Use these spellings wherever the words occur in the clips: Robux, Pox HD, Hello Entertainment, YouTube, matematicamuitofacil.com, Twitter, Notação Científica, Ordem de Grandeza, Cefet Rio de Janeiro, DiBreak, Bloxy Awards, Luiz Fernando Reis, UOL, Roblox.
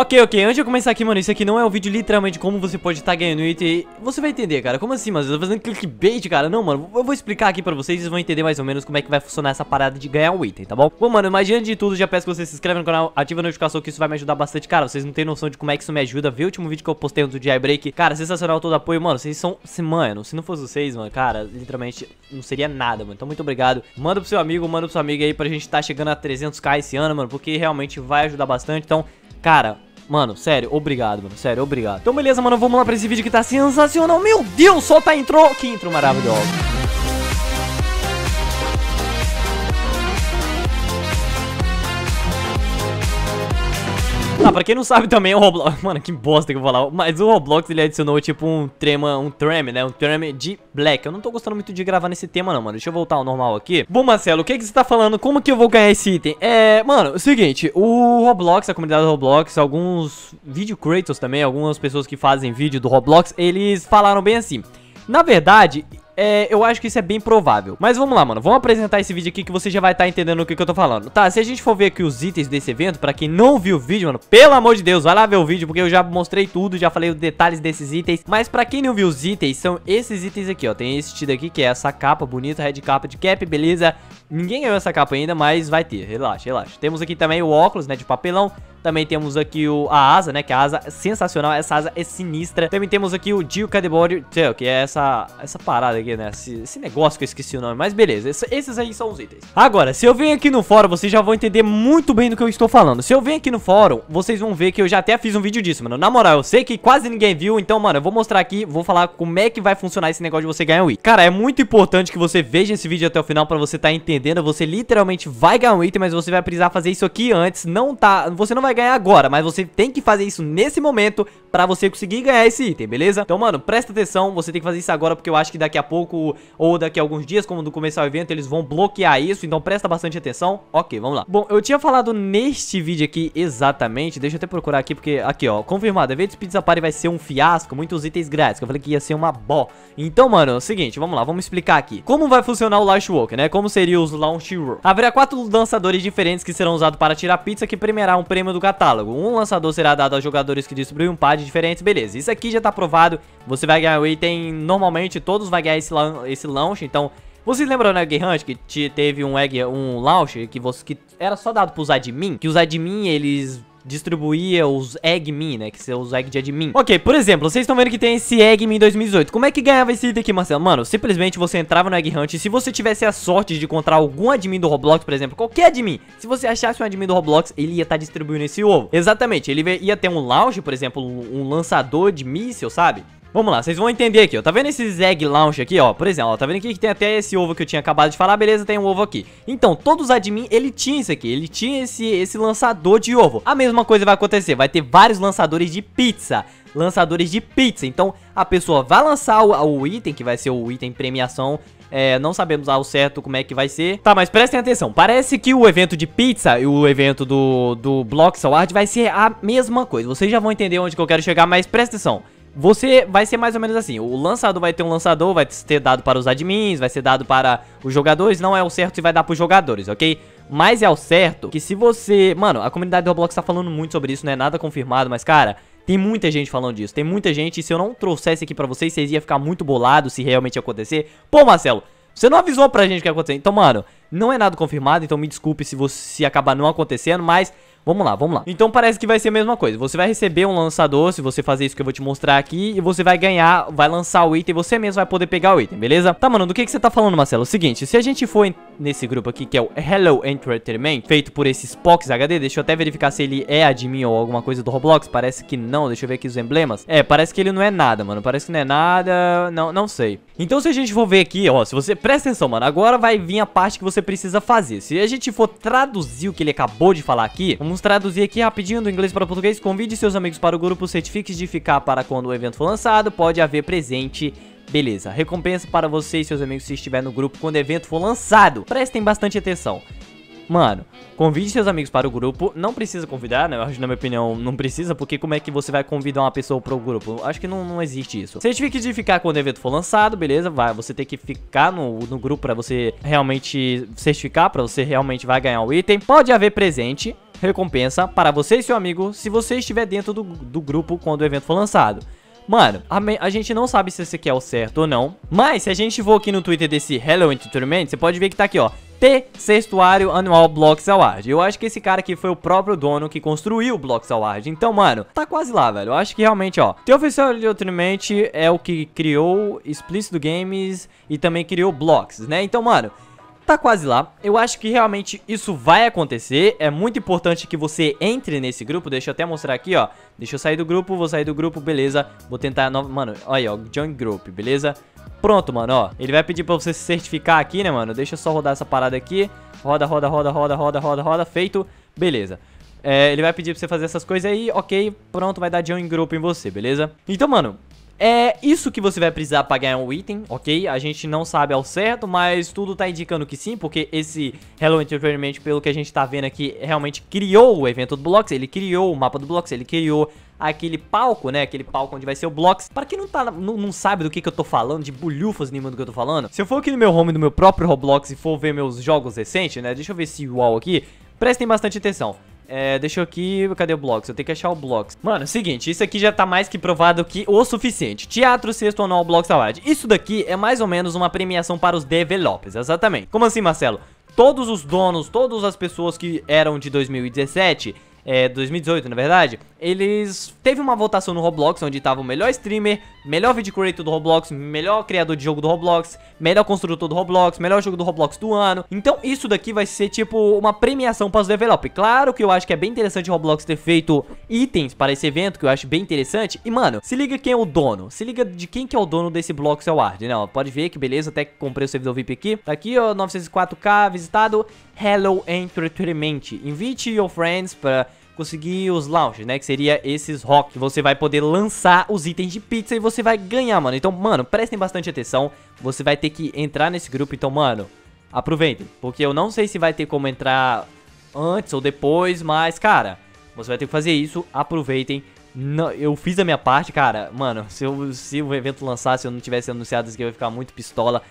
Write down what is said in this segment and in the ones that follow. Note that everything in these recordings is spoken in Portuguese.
Ok, antes de eu começar aqui, mano, isso aqui não é um vídeo literalmente como você pode estar ganhando item. Você vai entender, cara, como assim, mano? Você tá fazendo clickbait, cara? Não, mano, eu vou explicar aqui pra vocês, vocês vão entender mais ou menos como é que vai funcionar essa parada de ganhar um item, tá bom? Bom, mano, mas antes de tudo, já peço que você se inscreva no canal, ativa a notificação que isso vai me ajudar bastante, cara. Vocês não tem noção de como é que isso me ajuda. Vê o último vídeo que eu postei do DiBreak, cara, sensacional todo apoio, mano, vocês são, mano, se não fosse vocês, mano, cara, literalmente não seria nada, mano, então muito obrigado. Manda pro seu amigo, manda pro sua amiga aí pra gente tá chegando a 300k esse ano, mano, porque realmente vai ajudar bastante, então, cara... Mano, sério, obrigado, mano, sério, obrigado. Então beleza, mano, vamos lá pra esse vídeo que tá sensacional. Meu Deus, solta a intro, que intro maravilhosa. Pra quem não sabe também, o Roblox... Mano, que bosta que eu vou falar. Mas o Roblox, ele adicionou tipo um trem de black. Eu não tô gostando muito de gravar nesse tema não, mano. Deixa eu voltar ao normal aqui. Bom, Marcelo, o que que você tá falando? Como que eu vou ganhar esse item? Mano, é o seguinte. O Roblox, a comunidade do Roblox, alguns video creators também, algumas pessoas que fazem vídeo do Roblox, eles falaram bem assim. Na verdade... eu acho que isso é bem provável. Mas vamos lá, mano, vamos apresentar esse vídeo aqui que você já vai estar entendendo o que eu tô falando. Tá, se a gente for ver aqui os itens desse evento, pra quem não viu o vídeo, mano, pelo amor de Deus, vai lá ver o vídeo, porque eu já mostrei tudo, já falei os detalhes desses itens. Mas pra quem não viu os itens, são esses itens aqui, ó. Tem esse tido aqui, que é essa capa bonita, red capa de cap, beleza. Ninguém ganhou essa capa ainda, mas vai ter, relaxa, relaxa. Temos aqui também o óculos, né, de papelão. Também temos aqui a asa, né, que a asa é sensacional, essa asa é sinistra. Também temos aqui o Jill Cadebody, que é essa parada aqui, né, esse negócio que eu esqueci o nome, mas beleza, esses aí são os itens. Agora, se eu venho aqui no fórum, vocês já vão entender muito bem do que eu estou falando. Se eu venho aqui no fórum, vocês vão ver que eu já até fiz um vídeo disso, mano, na moral, eu sei que quase ninguém viu, então, mano, eu vou mostrar aqui, vou falar como é que vai funcionar esse negócio de você ganhar um item. Cara, é muito importante que você veja esse vídeo até o final pra você tá entendendo, você literalmente vai ganhar um item, mas você vai precisar fazer isso aqui antes, você não vai ganhar agora, mas você tem que fazer isso nesse momento pra você conseguir ganhar esse item, beleza? Então, mano, presta atenção, você tem que fazer isso agora, porque eu acho que daqui a pouco ou daqui a alguns dias, como no começo do evento, eles vão bloquear isso, então presta bastante atenção. Ok, vamos lá. Bom, eu tinha falado neste vídeo aqui exatamente, deixa eu até procurar aqui, porque aqui, ó, confirmado, evento Pizza Party vai ser um fiasco, muitos itens grátis, que eu falei que ia ser uma bó. Então, mano, é o seguinte, vamos lá, vamos explicar aqui. Como vai funcionar o Launch Walk, né? Como seria os Launch Walk? Haverá 4 dançadores diferentes que serão usados para tirar pizza, que premiará um prêmio do catálogo. Um lançador será dado aos jogadores que destruir um par de diferentes, beleza. Isso aqui já tá aprovado. Você vai ganhar o item, normalmente todos vão ganhar esse launch, então... Vocês lembram, né, Game Hunt, que teve um launch que era só dado pros admin? Que os admin, eles... distribuía os Egg Min, né, que são os Egg de Admin. Ok, por exemplo, vocês estão vendo que tem esse Egg Min 2018. Como é que ganhava esse item aqui, Marcelo? Mano, simplesmente você entrava no Egg Hunt e se você tivesse a sorte de encontrar algum admin do Roblox, por exemplo, qualquer admin, se você achasse um admin do Roblox, ele ia estar distribuindo esse ovo. Exatamente, ele ia ter um launch, por exemplo, um lançador de míssil, sabe? Vamos lá, vocês vão entender aqui, ó, tá vendo esses egg launch aqui, ó, por exemplo, ó, tá vendo aqui que tem até esse ovo que eu tinha acabado de falar, beleza, tem um ovo aqui. Então, todos os admin, ele tinha isso aqui, ele tinha esse lançador de ovo. A mesma coisa vai acontecer, vai ter vários lançadores de pizza, então a pessoa vai lançar o item, que vai ser o item premiação. Não sabemos ao certo como é que vai ser. Tá, mas prestem atenção, parece que o evento de pizza e o evento do Bloxy Awards vai ser a mesma coisa. Vocês já vão entender onde que eu quero chegar, mas presta atenção. Você vai ser mais ou menos assim, o lançador vai ter um lançador, vai ser dado para os admins, vai ser dado para os jogadores, não é o certo se vai dar para os jogadores, ok? Mas é ao certo que se você... Mano, a comunidade do Roblox tá falando muito sobre isso, não é nada confirmado, mas cara... Tem muita gente falando disso, tem muita gente, e se eu não trouxesse aqui pra vocês, vocês iam ficar muito bolados se realmente acontecer. Pô, Marcelo, você não avisou pra gente o que ia acontecer. Então, mano, não é nada confirmado, então me desculpe se acabar não acontecendo, mas... Vamos lá, vamos lá. Então parece que vai ser a mesma coisa. Você vai receber um lançador, se você fazer isso que eu vou te mostrar aqui, e você vai ganhar, vai lançar o item, você mesmo vai poder pegar o item, beleza? Tá, mano, do que você tá falando, Marcelo? É o seguinte, se a gente for nesse grupo aqui, que é o Hello Entertainment, feito por esses Pox HD, deixa eu até verificar se ele é admin ou alguma coisa do Roblox, parece que não, deixa eu ver aqui os emblemas. Parece que ele não é nada, mano, parece que não é nada, não sei. Então se a gente for ver aqui, ó, se você, presta atenção, mano, agora vai vir a parte que você precisa fazer. Se a gente for traduzir o que ele acabou de falar aqui, vamos traduzir aqui rapidinho do inglês para o português. Convide seus amigos para o grupo, certifique-se de ficar para quando o evento for lançado, pode haver presente, beleza. Recompensa para você e seus amigos se estiver no grupo quando o evento for lançado. Prestem bastante atenção. Mano, convide seus amigos para o grupo, não precisa convidar, né, eu acho, na minha opinião, não precisa, porque como é que você vai convidar uma pessoa para o grupo? Acho que não existe isso. Certifique de ficar quando o evento for lançado, beleza, vai, você tem que ficar no grupo para você realmente certificar, para você realmente vai ganhar o item. Pode haver presente, recompensa para você e seu amigo se você estiver dentro do grupo quando o evento for lançado. Mano, a gente não sabe se esse aqui é o certo ou não, mas se a gente for aqui no Twitter desse Hello Entertainment, você pode ver que tá aqui, ó, Sextuário Anual Bloxy Awards. Eu acho que esse cara aqui foi o próprio dono que construiu o Bloxy Awards. Então, mano, tá quase lá, velho. Eu acho que realmente, ó, The Official Entertainment é o que criou Explícito Games e também criou Blox, né? Então, mano, tá quase lá. Eu acho que realmente isso vai acontecer. É muito importante que você entre nesse grupo. Deixa eu até mostrar aqui, ó. Deixa eu sair do grupo, vou sair do grupo, beleza. Vou tentar, mano, olha aí, ó, Join Group, beleza? Pronto, mano, ó. Ele vai pedir pra você se certificar aqui, né, mano? Deixa eu só rodar essa parada aqui. Roda, roda, roda, roda, roda, roda, roda. Feito, beleza. É, ele vai pedir pra você fazer essas coisas aí, ok. Pronto, vai dar Join Group em você, beleza? Então, mano, é isso que você vai precisar pra ganhar um item, ok? A gente não sabe ao certo, mas tudo tá indicando que sim, porque esse Hello Entertainment, pelo que a gente tá vendo aqui, realmente criou o evento do Bloxy, ele criou o mapa do Bloxy, ele criou aquele palco, né? Aquele palco onde vai ser o Bloxy. Pra quem não sabe do que eu tô falando, de bulhufas nenhuma do que eu tô falando, se eu for aqui no meu home do meu próprio Roblox e for ver meus jogos recentes, né? Deixa eu ver esse UOL aqui, prestem bastante atenção. É, deixa eu aqui, cadê o Bloxy? Eu tenho que achar o Bloxy. Mano, seguinte, isso aqui já tá mais que provado que o suficiente. Teatro Sexto Anual Bloxy Award. Isso daqui é mais ou menos uma premiação para os developers, exatamente. Como assim, Marcelo? Todos os donos, todas as pessoas que eram de 2017, 2018 na verdade, eles teve uma votação no Roblox onde tava o melhor streamer, melhor video creator do Roblox, melhor criador de jogo do Roblox, melhor construtor do Roblox, melhor jogo do Roblox do ano. Então isso daqui vai ser tipo uma premiação para os developers. Claro que eu acho que é bem interessante o Roblox ter feito itens para esse evento, que eu acho bem interessante. E mano, se liga quem é o dono, se liga de quem que é o dono desse Bloxy Award, né? Ó, pode ver que beleza, até que comprei o servidor VIP aqui. Tá aqui, ó, 904k visitado, Hello Entertainment. Invite your friends para conseguir os launches, né, que seria esses rock que você vai poder lançar os itens de pizza e você vai ganhar, mano. Então, mano, prestem bastante atenção, você vai ter que entrar nesse grupo, então, mano, aproveitem, porque eu não sei se vai ter como entrar antes ou depois, mas, cara, você vai ter que fazer isso, aproveitem. Não, eu fiz a minha parte, cara, mano, se o evento lançasse, eu não tivesse anunciado isso aqui, eu ia ficar muito pistola.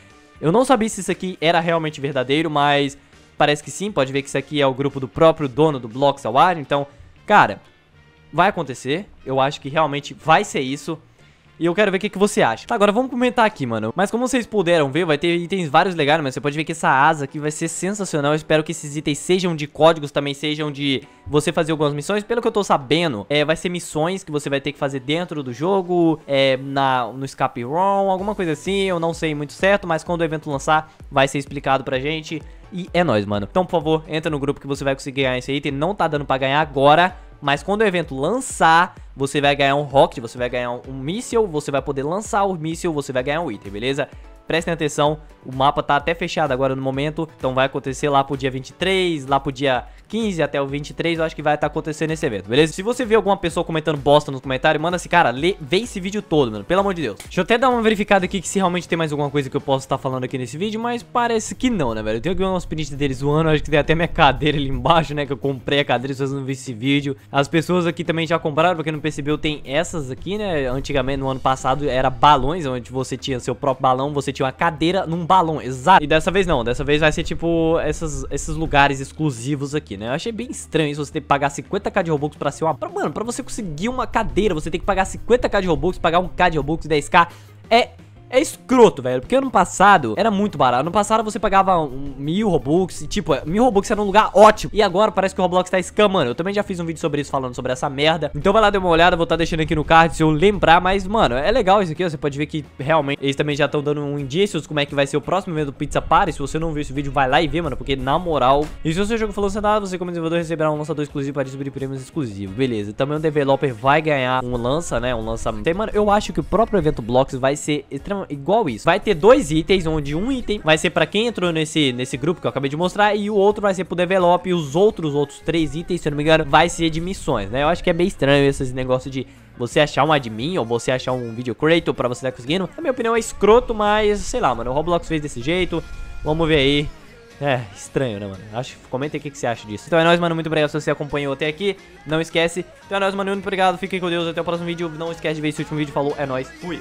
Eu não sabia se isso aqui era realmente verdadeiro, mas parece que sim, pode ver que isso aqui é o grupo do próprio dono do Bloxy Award. Então, cara, vai acontecer. Eu acho que realmente vai ser isso. E eu quero ver o que você acha. Tá, agora vamos comentar aqui, mano. Mas como vocês puderam ver, vai ter itens vários legais, mas você pode ver que essa asa aqui vai ser sensacional. Eu espero que esses itens sejam de códigos, também sejam de você fazer algumas missões. Pelo que eu tô sabendo, vai ser missões que você vai ter que fazer dentro do jogo, no escape room, alguma coisa assim. Eu não sei muito certo, mas quando o evento lançar, vai ser explicado pra gente. E é nóis, mano. Então, por favor, entra no grupo que você vai conseguir ganhar esse item. Não tá dando pra ganhar agora, mas quando o evento lançar, você vai ganhar um rocket, você vai ganhar um míssil, você vai poder lançar o míssil, você vai ganhar um item, beleza? Prestem atenção, o mapa tá até fechado agora no momento, então vai acontecer lá pro dia 23, lá pro dia 15 até o 23, eu acho que vai estar acontecendo esse evento, beleza? Se você vê alguma pessoa comentando bosta nos comentários, manda assim, cara, vê esse vídeo todo, mano, pelo amor de Deus. Deixa eu até dar uma verificada aqui que se realmente tem mais alguma coisa que eu posso estar falando aqui nesse vídeo, mas parece que não, né, velho? Eu tenho aqui umas prints deles zoando, acho que tem até minha cadeira ali embaixo, né, que eu comprei a cadeira, se vocês não viram esse vídeo. As pessoas aqui também já compraram, pra quem não percebeu, tem essas aqui, né, antigamente, no ano passado, era balões, onde você tinha seu próprio balão, você tinha uma cadeira num balão, exato. E dessa vez não, dessa vez vai ser tipo esses lugares exclusivos aqui, né? Eu achei bem estranho isso, você ter que pagar 50k de Robux pra ser uma... Mano, pra você conseguir uma cadeira, você tem que pagar 50k de Robux, pagar 1k de Robux, 10k, é escroto, velho, porque ano passado era muito barato. Ano passado você pagava 1000 Robux e, tipo, 1000 Robux era um lugar ótimo. E agora parece que o Roblox tá escamando. Eu também já fiz um vídeo sobre isso, falando sobre essa merda. Então vai lá dar uma olhada, vou tá deixando aqui no card se eu lembrar. Mas, mano, é legal isso aqui, ó. Você pode ver que realmente eles também já estão dando um indício como é que vai ser o próximo evento do Pizza Party. Se você não viu esse vídeo, vai lá e vê, mano, porque na moral... E se o seu jogo for lançado, você como desenvolvedor receberá um lançador exclusivo para distribuir prêmios exclusivos, beleza. Também o developer vai ganhar um lança, né, um lançamento. Então, mano, eu acho que o próprio evento Bloxy vai ser extremamente igual isso. Vai ter dois itens, onde um item vai ser pra quem entrou nesse grupo que eu acabei de mostrar, e o outro vai ser pro develop. E os outros três itens, se eu não me engano, vai ser de missões, né? Eu acho que é meio estranho esses negócios de você achar um admin ou você achar um video creator pra você estar conseguindo. Na minha opinião é escroto, mas sei lá, mano, o Roblox fez desse jeito. Vamos ver aí. É, estranho, né, mano? Comenta aí o que você acha disso. Então é nóis, mano, muito obrigado se você acompanhou até aqui. Não esquece. Então é nóis, mano, muito obrigado. Fiquem com Deus, até o próximo vídeo. Não esquece de ver esse último vídeo. Falou, é nóis, fui.